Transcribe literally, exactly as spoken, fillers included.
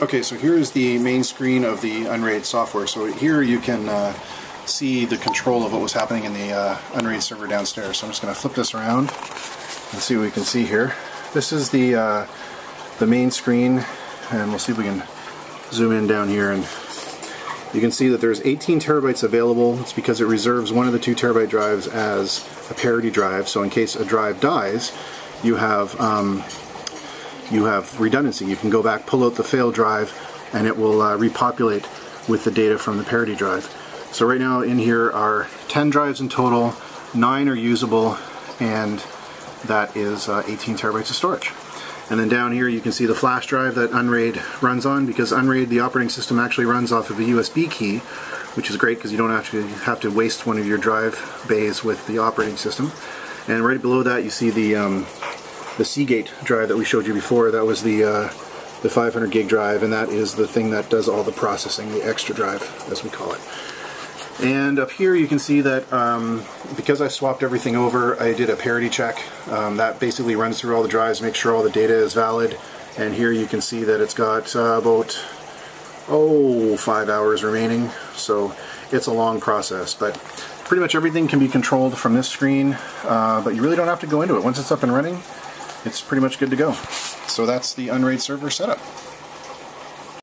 Okay, so here is the main screen of the Unraid software. So here you can uh, see the control of what was happening in the uh, Unraid server downstairs. So I'm just going to flip this around and see what we can see here. This is the uh, the main screen, and we'll see if we can zoom in down here, and you can see that there's eighteen terabytes available. It's because it reserves one of the two terabyte drives as a parity drive. So in case a drive dies, you have um, you have redundancy. You can go back, pull out the failed drive, and it will uh, repopulate with the data from the parity drive. So right now in here are ten drives in total, nine are usable, and that is uh, eighteen terabytes of storage. And then down here you can see the flash drive that Unraid runs on, because Unraid, the operating system, actually runs off of a U S B key, which is great because you don't actually have to waste one of your drive bays with the operating system. And right below that you see the um, the Seagate drive that we showed you before. That was the uh, the five hundred gig drive, and that is the thing that does all the processing, the extra drive as we call it. And up here you can see that um, because I swapped everything over, I did a parity check. Um, that basically runs through all the drives, make sure all the data is valid, and here you can see that it's got uh, about oh five hours remaining, so it's a long process. But pretty much everything can be controlled from this screen, uh, but you really don't have to go into it. Once it's up and running, it's pretty much good to go. So that's the Unraid server setup.